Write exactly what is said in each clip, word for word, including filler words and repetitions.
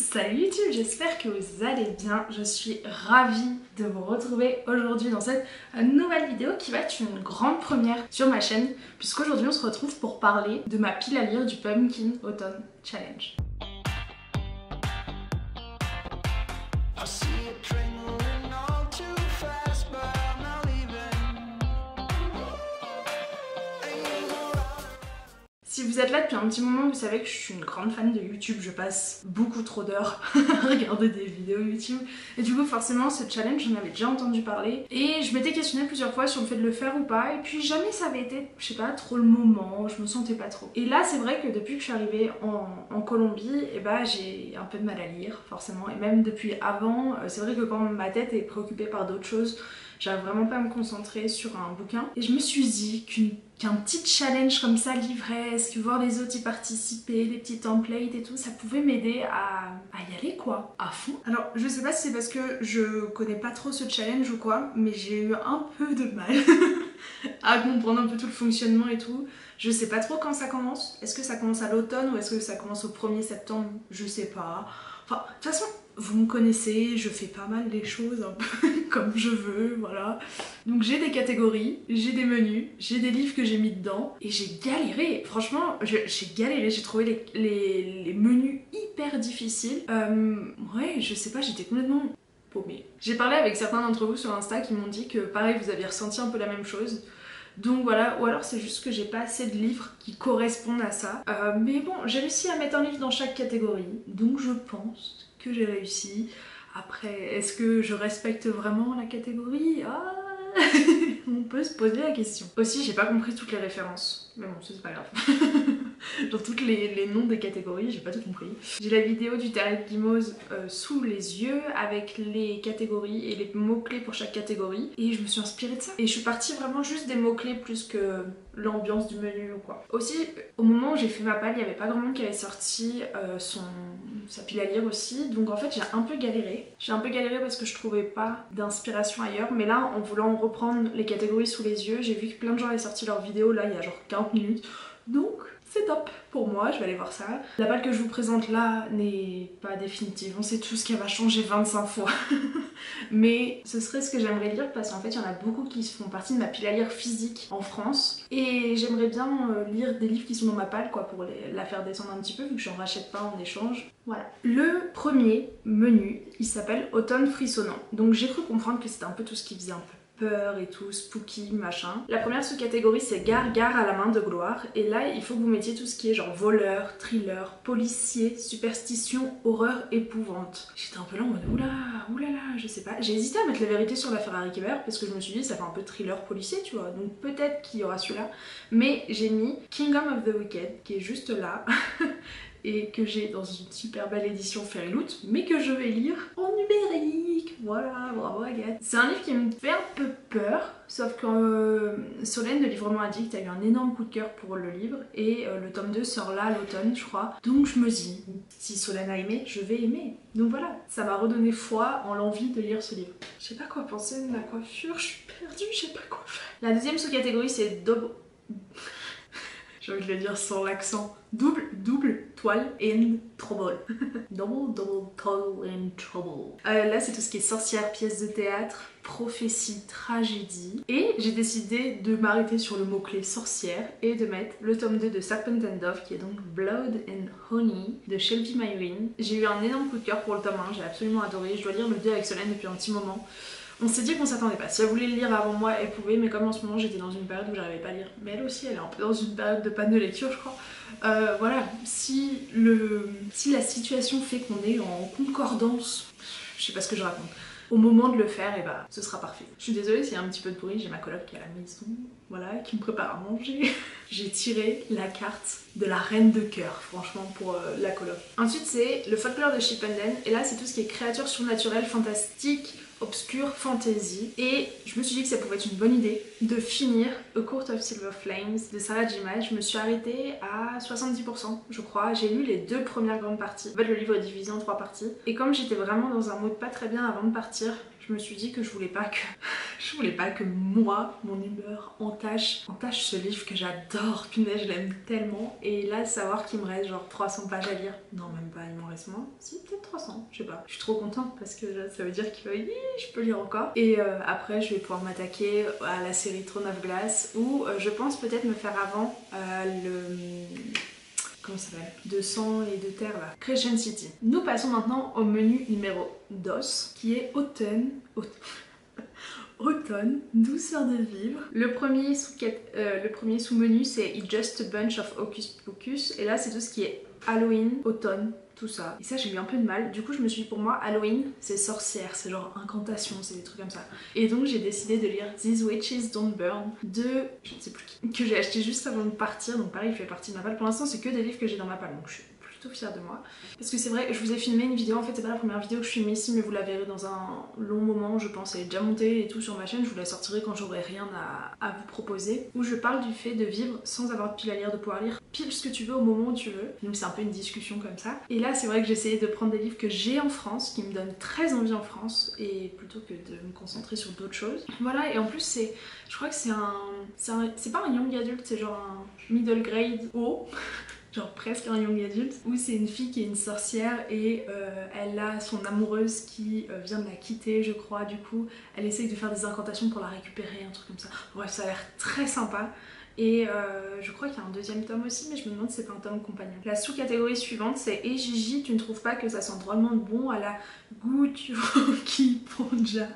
Salut YouTube, j'espère que vous allez bien. Je suis ravie de vous retrouver aujourd'hui dans cette nouvelle vidéo qui va être une grande première sur ma chaîne, puisqu'aujourd'hui on se retrouve pour parler de ma pile à lire du Pumpkin Autumn Challenge. Si vous êtes là depuis un petit moment, vous savez que je suis une grande fan de YouTube, je passe beaucoup trop d'heures à regarder des vidéos YouTube. Et du coup forcément ce challenge, j'en avais déjà entendu parler. Et je m'étais questionnée plusieurs fois sur le fait de le faire ou pas. Et puis jamais ça avait été, je sais pas, trop le moment, je me sentais pas trop. Et là c'est vrai que depuis que je suis arrivée en, en Colombie, et bah j'ai un peu de mal à lire forcément. Et même depuis avant, c'est vrai que quand ma tête est préoccupée par d'autres choses, j'arrive vraiment pas à me concentrer sur un bouquin. Et je me suis dit qu'une qu'un petit challenge comme ça, livresque, voir les autres y participer, les petits templates et tout, ça pouvait m'aider à, à y aller quoi, à fond. Alors je sais pas si c'est parce que je connais pas trop ce challenge ou quoi, mais j'ai eu un peu de mal à comprendre un peu tout le fonctionnement et tout. Je sais pas trop quand ça commence, est-ce que ça commence à l'automne ou est-ce que ça commence au premier septembre, je sais pas. Enfin, de toute façon, vous me connaissez, je fais pas mal les choses un peu comme je veux, voilà. Donc j'ai des catégories, j'ai des menus, j'ai des livres que j'ai mis dedans et j'ai galéré. Franchement, j'ai galéré, j'ai trouvé les, les, les menus hyper difficiles. Euh, ouais, je sais pas, j'étais complètement paumée. J'ai parlé avec certains d'entre vous sur Insta qui m'ont dit que pareil, vous aviez ressenti un peu la même chose. Donc voilà, ou alors c'est juste que j'ai pas assez de livres qui correspondent à ça. Euh, mais bon, j'ai réussi à mettre un livre dans chaque catégorie, donc je pense que j'ai réussi. Après, est-ce que je respecte vraiment la catégorie? Ah on peut se poser la question. Aussi, j'ai pas compris toutes les références, mais bon, c'est pas grave. Genre tous les, les noms des catégories, j'ai pas tout compris. J'ai la vidéo du Théâtre Guimause euh, sous les yeux avec les catégories et les mots-clés pour chaque catégorie. Et je me suis inspirée de ça. Et je suis partie vraiment juste des mots-clés plus que l'ambiance du menu ou quoi. Aussi, au moment où j'ai fait ma palle, il n'y avait pas grand monde qui avait sorti euh, son, sa pile à lire aussi. Donc en fait, j'ai un peu galéré. J'ai un peu galéré parce que je trouvais pas d'inspiration ailleurs. Mais là, en voulant reprendre les catégories sous les yeux, j'ai vu que plein de gens avaient sorti leur vidéo là il y a genre quinze minutes. Donc c'est top pour moi, je vais aller voir ça. La palle que je vous présente là n'est pas définitive, on sait tous qu'elle va changer vingt-cinq fois. Mais ce serait ce que j'aimerais lire parce qu'en fait il y en a beaucoup qui font partie de ma pile à lire physique en France. Et j'aimerais bien lire des livres qui sont dans ma palle quoi pour les, la faire descendre un petit peu vu que j'en rachète pas en échange. Voilà. Le premier menu, il s'appelle Automne frissonnant. Donc j'ai cru comprendre que c'était un peu tout ce qui faisait un peu peur et tout, spooky, machin. La première sous-catégorie c'est Gare, Gare à la main de gloire et là il faut que vous mettiez tout ce qui est genre voleur, thriller, policier, superstition, horreur, épouvante. J'étais un peu là en mode oula, oulala, je sais pas. J'ai hésité à mettre la vérité sur la Ferrari Keber parce que je me suis dit ça fait un peu thriller policier tu vois, donc peut-être qu'il y aura celui-là, mais j'ai mis Kingdom of the Wicked qui est juste là et que j'ai dans une super belle édition Fairy Loot, mais que je vais lire en numérique. Voilà, bravo Agathe. C'est un livre qui me fait un peu peur, sauf que euh, Solène de Livrement Addict a eu un énorme coup de cœur pour le livre, et euh, le tome deux sort là à l'automne, je crois. Donc je me dis, si Solène a aimé, je vais aimer. Donc voilà, ça m'a redonné foi en l'envie de lire ce livre. Je sais pas quoi penser de ma coiffure, je suis perdue, je sais pas quoi faire. La deuxième sous-catégorie c'est Double... J'ai envie de le dire sans l'accent. Double, double, toil and trouble. Double, double, toil and trouble. Euh, là, c'est tout ce qui est sorcière, pièce de théâtre, prophétie, tragédie. Et j'ai décidé de m'arrêter sur le mot-clé sorcière et de mettre le tome deux de Serpent and Dove, qui est donc Blood and Honey de Shelby Maywin. J'ai eu un énorme coup de cœur pour le tome un, j'ai absolument adoré. Je dois lire le deux avec Solène depuis un petit moment. On s'est dit qu'on s'attendait pas. Si elle voulait le lire avant moi, elle pouvait, mais comme en ce moment j'étais dans une période où j'arrivais pas à lire, mais elle aussi elle est un peu dans une période de panne de lecture je crois. Euh, voilà, si, le... si la situation fait qu'on est en concordance, je sais pas ce que je raconte, au moment de le faire, et bah ce sera parfait. Je suis désolée s'il y a un petit peu de bruit, j'ai ma coloc qui est à la maison, voilà, qui me prépare à manger. J'ai tiré la carte de la reine de cœur, franchement, pour euh, la coloc. Ensuite c'est le folklore de Chipenden, et là c'est tout ce qui est créature surnaturelle, fantastique, obscure, fantasy, et je me suis dit que ça pouvait être une bonne idée de finir A Court of Silver Flames de Sarah J. Maas. Je me suis arrêtée à soixante-dix pour cent je crois, j'ai lu les deux premières grandes parties. En fait le livre est divisé en trois parties et comme j'étais vraiment dans un mood pas très bien avant de partir, je me suis dit que je voulais pas que je voulais pas que moi, mon humeur entache, entache ce livre que j'adore, punaise je l'aime tellement. Et là savoir qu'il me reste genre trois cents pages à lire, non même pas, il m'en reste moins, si peut-être trois cents, je sais pas. Je suis trop contente parce que là, ça veut dire qu'il va, je peux lire encore. Et euh, après je vais pouvoir m'attaquer à la série Throne of Glass ou euh, je pense peut-être me faire avant euh, le... Comment ça s'appelle ? De sang et de terre là. Crescent City. Nous passons maintenant au menu numéro dos qui est automne. Automne, douceur de vivre. Le premier sous-menu euh, le premier sous-menu c'est IT'S JUST A BUNCH OF HOCUS POCUS. Et là c'est tout ce qui est Halloween, automne, tout ça. Et ça j'ai eu un peu de mal. Du coup je me suis dit pour moi Halloween c'est sorcière, c'est genre incantation, c'est des trucs comme ça. Et donc j'ai décidé de lire These Witches Don't Burn de je ne sais plus qui, que j'ai acheté juste avant de partir. Donc pareil il fait partie de ma palle. Pour l'instant c'est que des livres que j'ai dans ma palle donc je suis plutôt fière de moi. Parce que c'est vrai je vous ai filmé une vidéo, en fait c'est pas la première vidéo que je filme ici mais vous la verrez dans un long moment je pense. Elle est déjà montée et tout sur ma chaîne, je vous la sortirai quand j'aurai rien à, à vous proposer. Où je parle du fait de vivre sans avoir de pile à lire, de pouvoir lire pile ce que tu veux au moment où tu veux. Donc c'est un peu une discussion comme ça. Et là c'est vrai que j'essayais de prendre des livres que j'ai en France, qui me donnent très envie en France, et plutôt que de me concentrer sur d'autres choses. Voilà, et en plus c'est, je crois que c'est un, c'est pas un young adult, c'est genre un middle grade haut. Genre presque un young adult, où c'est une fille qui est une sorcière et euh, elle a son amoureuse qui euh, vient de la quitter je crois, du coup elle essaye de faire des incantations pour la récupérer, un truc comme ça. Bref ça a l'air très sympa et euh, je crois qu'il y a un deuxième tome aussi mais je me demande si c'est pas un tome compagnon. La sous-catégorie suivante c'est « HEY JIJI, tu ne trouves pas que ça sent drôlement bon à la Gutiokipanja ?»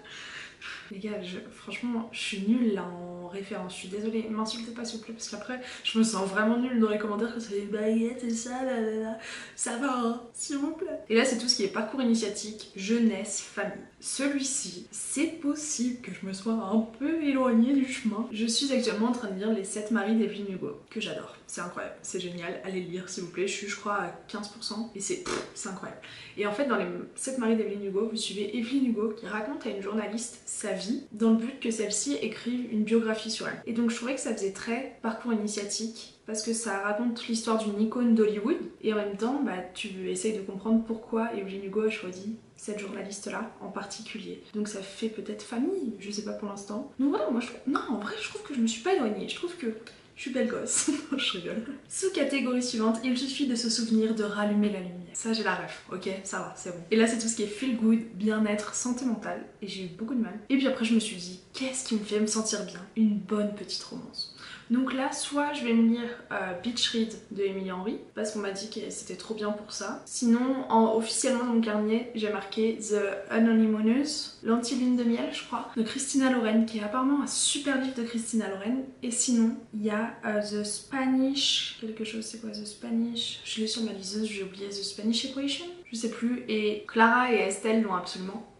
Les gars, je, franchement, je suis nulle là en référence, je suis désolée, m'insultez pas s'il vous plaît, parce qu'après, je me sens vraiment nulle dans les commentaires quand c'est des baguettes et ça, là, là, là. Ça va, hein, s'il vous plaît. Et là, c'est tout ce qui est parcours initiatique, jeunesse, famille. Celui-ci, c'est possible que je me sois un peu éloignée du chemin. Je suis actuellement en train de lire Les sept maris d'Evelyne Hugo, que j'adore. C'est incroyable, c'est génial, allez le lire s'il vous plaît, je suis je crois à quinze pour cent et c'est incroyable. Et en fait, dans Les sept maris d'Evelyne Hugo, vous suivez Evelyne Hugo qui raconte à une journaliste sa vie dans le but que celle-ci écrive une biographie sur elle. Et donc je trouvais que ça faisait très parcours initiatique parce que ça raconte l'histoire d'une icône d'Hollywood et en même temps bah, tu essayes de comprendre pourquoi Evelyne Hugo a choisi cette journaliste là en particulier. Donc ça fait peut-être famille, je sais pas pour l'instant. Donc voilà, moi je trouve... Non, en vrai je trouve que je me suis pas éloignée, je trouve que... Je suis belle gosse, je rigole. Sous-catégorie suivante, il suffit de se souvenir de rallumer la lumière. Ça j'ai la ref, ok, ça va, c'est bon. Et là c'est tout ce qui est feel good, bien-être, santé mentale, et j'ai eu beaucoup de mal. Et puis après je me suis dit, qu'est-ce qui me fait me sentir bien? Une bonne petite romance. Donc là, soit je vais me lire euh, Beach Read de Emily Henry, parce qu'on m'a dit que c'était trop bien pour ça. Sinon, en, officiellement dans mon carnet, j'ai marqué The Unhoneymooneuse, L'Anti-Lune de Miel, je crois, de Christina Loren, qui est apparemment un super livre de Christina Loren. Et sinon, il y a euh, The Spanish... Quelque chose, c'est quoi The Spanish? Je l'ai sur ma liseuse, j'ai oublié The Spanish Equation, je sais plus. Et Clara et Estelle l'ont absolument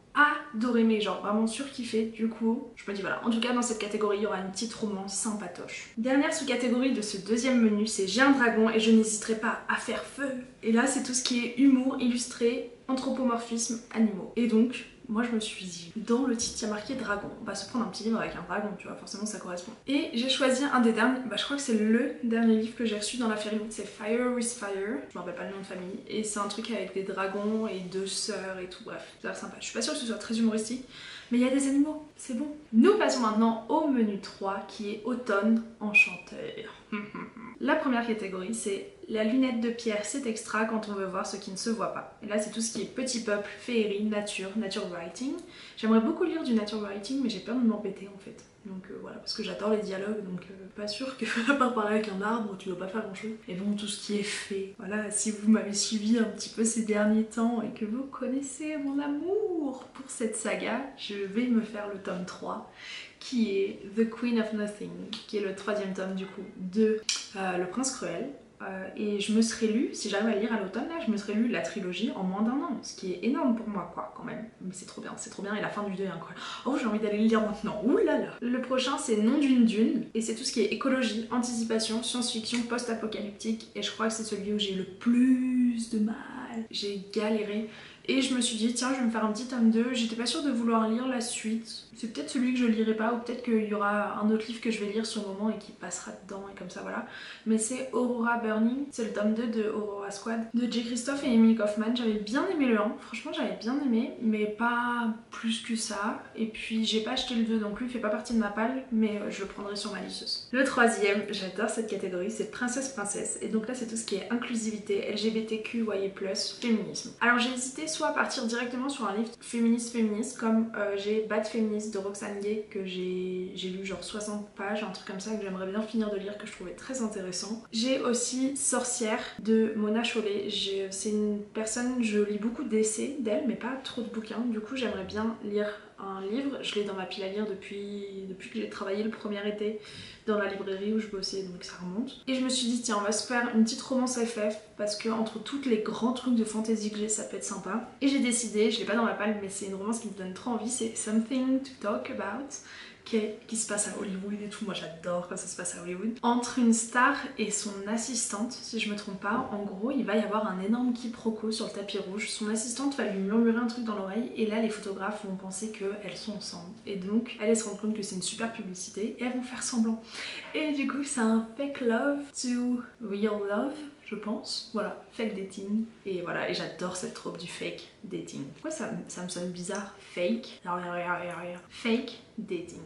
adoré, mais genre vraiment surkiffé. Du coup je me dis voilà, en tout cas dans cette catégorie il y aura une petite romance sympatoche. Dernière sous-catégorie de ce deuxième menu c'est J'ai un dragon et je n'hésiterai pas à faire feu. Et là c'est tout ce qui est humour, illustré, anthropomorphisme, animaux. Et donc moi je me suis dit, dans le titre il y a marqué dragon, on va se prendre un petit livre avec un dragon, tu vois, forcément ça correspond. Et j'ai choisi un des derniers, bah je crois que c'est le dernier livre que j'ai reçu dans la Fairy Book, c'est Fire with Fire, je me rappelle pas le nom de famille, et c'est un truc avec des dragons et deux sœurs et tout, bref, ça a l'air sympa. Je suis pas sûre que ce soit très humoristique, mais il y a des animaux, c'est bon. Nous passons maintenant au menu trois qui est automne enchanteur. La première catégorie c'est La lunette de pierre, c'est extra quand on veut voir ce qui ne se voit pas. Et là c'est tout ce qui est petit peuple, féerie, nature, nature writing. J'aimerais beaucoup lire du nature writing mais j'ai peur de m'embêter en fait. Donc euh, voilà, parce que j'adore les dialogues, donc euh, pas sûr que à part parler avec un arbre, tu dois pas faire grand chose. Et bon, tout ce qui est fait. Voilà, si vous m'avez suivi un petit peu ces derniers temps et que vous connaissez mon amour pour cette saga, je vais me faire le tome trois qui est The Queen of Nothing, qui est le troisième tome du coup de euh, Le Prince Cruel. Euh, et je me serais lu, si j'arrive à lire à l'automne là, je me serais lu la trilogie en moins d'un an, ce qui est énorme pour moi quoi quand même. Mais c'est trop bien, c'est trop bien, et la fin du deux est incroyable. Oh j'ai envie d'aller le lire maintenant, oulala. Le prochain c'est Nom d'une dune, et c'est tout ce qui est écologie, anticipation, science-fiction, post-apocalyptique, et je crois que c'est celui où j'ai le plus de mal. J'ai galéré. et je me suis dit tiens je vais me faire un petit tome deux, j'étais pas sûre de vouloir lire la suite, c'est peut-être celui que je lirai pas ou peut-être qu'il y aura un autre livre que je vais lire sur le moment et qui passera dedans et comme ça voilà, mais c'est Aurora Burning, c'est le tome deux de Aurora Squad de J. Christophe et Emily Kaufman. J'avais bien aimé le un, franchement j'avais bien aimé mais pas plus que ça, et puis j'ai pas acheté le deux non plus, il fait pas partie de ma palle mais je le prendrai sur ma listeuse. Le troisième, j'adore cette catégorie, c'est Princesse Princesse, et donc là c'est tout ce qui est inclusivité, L G B T Q I A plus, féminisme. Alors j'ai hésité soit à partir directement sur un livre féministe féministe comme euh, j'ai Bad Feminist de Roxane Gay que j'ai lu genre soixante pages, un truc comme ça que j'aimerais bien finir de lire que je trouvais très intéressant. J'ai aussi Sorcière de Mona Chollet, c'est une personne, je lis beaucoup d'essais d'elle mais pas trop de bouquins, du coup j'aimerais bien lire un livre, je l'ai dans ma pile à lire depuis, depuis que j'ai travaillé le premier été dans la librairie où je bossais, donc ça remonte. Et je me suis dit tiens on va se faire une petite romance F F parce que entre toutes les grands trucs de fantasy que j'ai ça peut être sympa. Et j'ai décidé, je l'ai pas dans ma palle mais c'est une romance qui me donne trop envie, c'est Something to Talk About qui, est, qui se passe à Hollywood et tout, moi j'adore quand ça se passe à Hollywood. Entre une star et son assistante, si je me trompe pas, en gros il va y avoir un énorme quiproquo sur le tapis rouge, son assistante va lui murmurer un truc dans l'oreille et là les photographes vont penser qu'elles sont ensemble et donc elles se rendent compte que c'est une super publicité et elles vont faire semblant. Et du coup c'est un fake love to real love, je pense, voilà, fake dating, et voilà, et j'adore cette trope du fake dating. Pourquoi ça, ça me sonne bizarre, fake, fake dating,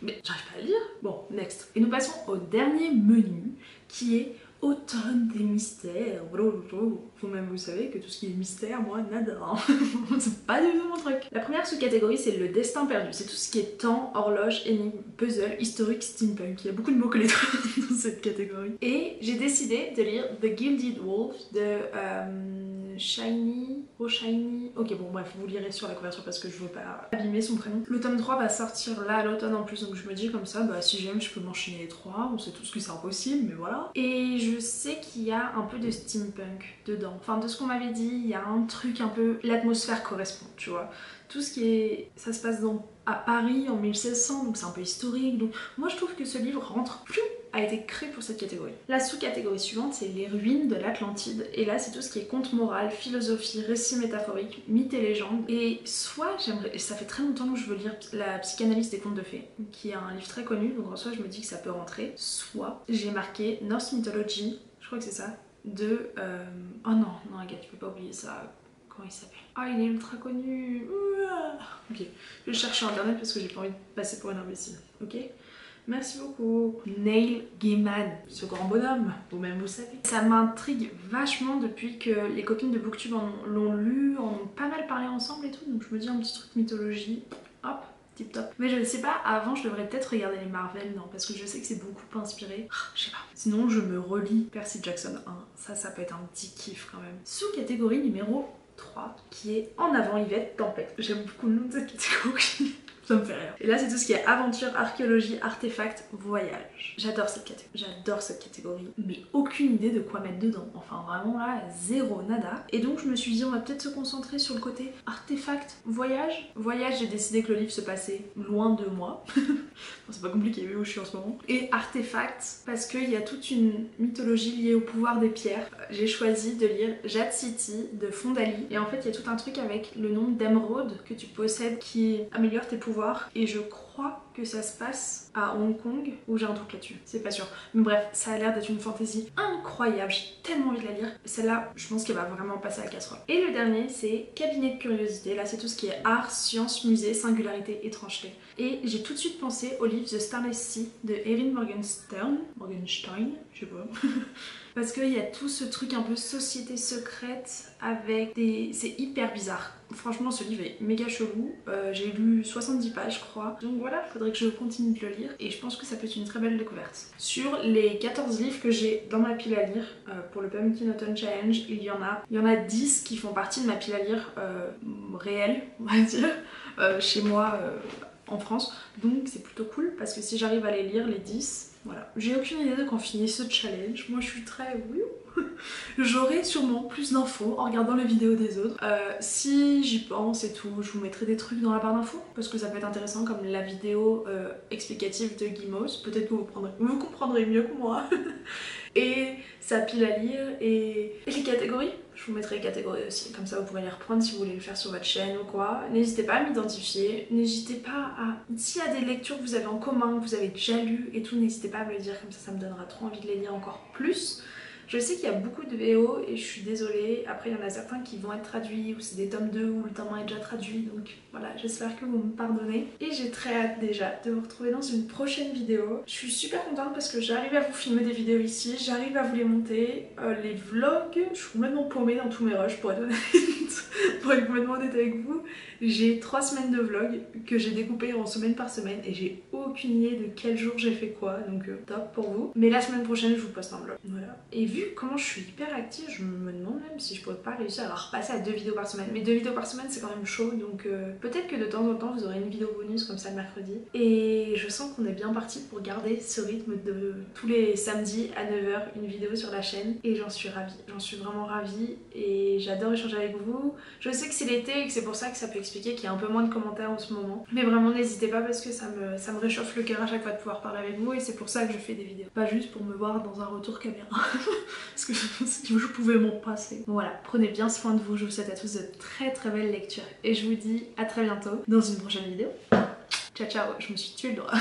mais j'arrive pas à le dire, bon, next. Et nous passons au dernier menu, qui est automne des mystères, vous-même vous savez que tout ce qui est mystère, moi, nada, hein. C'est pas du tout mon truc. La première sous-catégorie, c'est le destin perdu, c'est tout ce qui est temps, horloge, énigme, puzzle, historique, steampunk, il y a beaucoup de mots collés dans cette catégorie. Et j'ai décidé de lire The Gilded Wolf de euh, Shiny, oh Shiny, ok bon bref, vous lirez sur la couverture parce que je veux pas abîmer son prénom. Le tome trois va sortir là à l'automne en plus, donc je me dis comme ça, bah si j'aime je peux m'enchaîner les trois, on sait tous que c'est impossible, mais voilà. Et je Je sais qu'il y a un peu de steampunk dedans. Enfin, de ce qu'on m'avait dit, il y a un truc un peu... L'atmosphère correspond, tu vois. Tout ce qui est... Ça se passe dans... à Paris en mille sept cents, donc c'est un peu historique. Donc moi, je trouve que ce livre rentre plus... a été créé pour cette catégorie. La sous-catégorie suivante, c'est les ruines de l'Atlantide. Et là, c'est tout ce qui est conte moral, philosophie, récits métaphoriques, mythes et légendes. Et soit, j'aimerais, ça fait très longtemps que je veux lire La psychanalyse des contes de fées, qui est un livre très connu, donc en soi, je me dis que ça peut rentrer. Soit, j'ai marqué Norse Mythology, je crois que c'est ça, de... Euh... Oh non, non, Agathe, tu peux pas oublier ça. Comment il s'appelle? Ah, oh, il est ultra connu. Ok, je cherche sur internet parce que j'ai pas envie de passer pour une imbécile. Ok? Merci beaucoup. Neil Gaiman, ce grand bonhomme, vous-même vous savez. Ça m'intrigue vachement depuis que les copines de Booktube l'ont lu, en ont pas mal parlé ensemble et tout, donc je me dis un petit truc mythologie, hop, tip top. Mais je ne sais pas, avant je devrais peut-être regarder les Marvel, non, parce que je sais que c'est beaucoup inspiré, ah, je sais pas. Sinon je me relis Percy Jackson un, ça, ça peut être un petit kiff quand même. Sous-catégorie numéro trois, qui est En avant Yvette Tempête. J'aime beaucoup le nom de cette catégorie. Ça me fait rire. Et là c'est tout ce qui est aventure, archéologie, artefacts, voyage. J'adore cette catégorie, j'adore cette catégorie, mais aucune idée de quoi mettre dedans. Enfin vraiment là, zéro, nada. Et donc je me suis dit on va peut-être se concentrer sur le côté artefacts, voyage. Voyage, j'ai décidé que le livre se passait loin de moi. Bon, c'est pas compliqué vu où je suis en ce moment. Et artefacts, parce qu'il y a toute une mythologie liée au pouvoir des pierres. J'ai choisi de lire Jade City de Fondali. Et en fait il y a tout un truc avec le nombre d'émeraudes que tu possèdes qui améliore tes pouvoirs. Et je crois que ça se passe à Hong Kong, ou j'ai un doute là-dessus, c'est pas sûr. Mais bref, ça a l'air d'être une fantaisie incroyable, j'ai tellement envie de la lire. Celle-là, je pense qu'elle va vraiment passer à la casserole. Et le dernier, c'est Cabinet de curiosité. Là, c'est tout ce qui est art, science, musée, singularité, étrangeté. Et j'ai tout de suite pensé au livre The Starless Sea de Erin Morgenstern. Morgenstein, je sais pas. Parce qu'il y a tout ce truc un peu société secrète avec des... C'est hyper bizarre. Franchement, ce livre est méga chelou. Euh, j'ai lu soixante-dix pages, je crois. Donc voilà, faudrait que je continue de le lire. Et je pense que ça peut être une très belle découverte. Sur les quatorze livres que j'ai dans ma pile à lire euh, pour le Pumpkin Autumn Challenge, il y en a, il y en a dix qui font partie de ma pile à lire euh, réelle, on va dire, euh, chez moi euh, en France. Donc c'est plutôt cool parce que si j'arrive à les lire, les dix... Voilà, j'ai aucune idée de quand finit ce challenge, moi je suis très... J'aurai sûrement plus d'infos en regardant les vidéos des autres. Euh, si j'y pense et tout, je vous mettrai des trucs dans la barre d'infos parce que ça peut être intéressant comme la vidéo euh, explicative de Guimause, peut-être que vous, prendrez... vous comprendrez mieux que moi. et sa pile à lire et, et les catégories. Je vous mettrai les catégories aussi, comme ça vous pourrez les reprendre si vous voulez le faire sur votre chaîne ou quoi. N'hésitez pas à m'identifier, n'hésitez pas à... S'il y a des lectures que vous avez en commun, que vous avez déjà lues et tout, n'hésitez pas à me le dire, comme ça ça me donnera trop envie de les lire encore plus. Je sais qu'il y a beaucoup de V O et je suis désolée, après il y en a certains qui vont être traduits ou c'est des tomes deux où le tome un est déjà traduit, donc voilà, j'espère que vous me pardonnez. Et j'ai très hâte déjà de vous retrouver dans une prochaine vidéo. Je suis super contente parce que j'arrive à vous filmer des vidéos ici, j'arrive à vous les monter, euh, les vlogs, je suis complètement paumée dans tous mes rushs pour être honnête, pour être complètement honnête avec vous. J'ai trois semaines de vlogs que j'ai découpé en semaine par semaine et j'ai aucune idée de quel jour j'ai fait quoi, donc euh, top pour vous. Mais la semaine prochaine je vous poste un vlog, voilà. Et vu comment je suis hyper active, je me demande même si je pourrais pas réussir à repasser à deux vidéos par semaine. Mais deux vidéos par semaine c'est quand même chaud, donc euh, peut-être que de temps en temps vous aurez une vidéo bonus comme ça le mercredi. Et je sens qu'on est bien parti pour garder ce rythme de tous les samedis à neuf heures une vidéo sur la chaîne. Et j'en suis ravie, j'en suis vraiment ravie et j'adore échanger avec vous. Je sais que c'est l'été et que c'est pour ça que ça peut expliquer qu'il y a un peu moins de commentaires en ce moment. Mais vraiment n'hésitez pas parce que ça me, ça me réchauffe le cœur à chaque fois de pouvoir parler avec vous et c'est pour ça que je fais des vidéos. Pas juste pour me voir dans un retour caméra. Parce que je pensais que je pouvais m'en passer. Bon voilà, prenez bien soin de vous, je vous souhaite à tous de très très belles lectures et je vous dis à très bientôt dans une prochaine vidéo. Ciao ciao, je me suis tuée le doigt.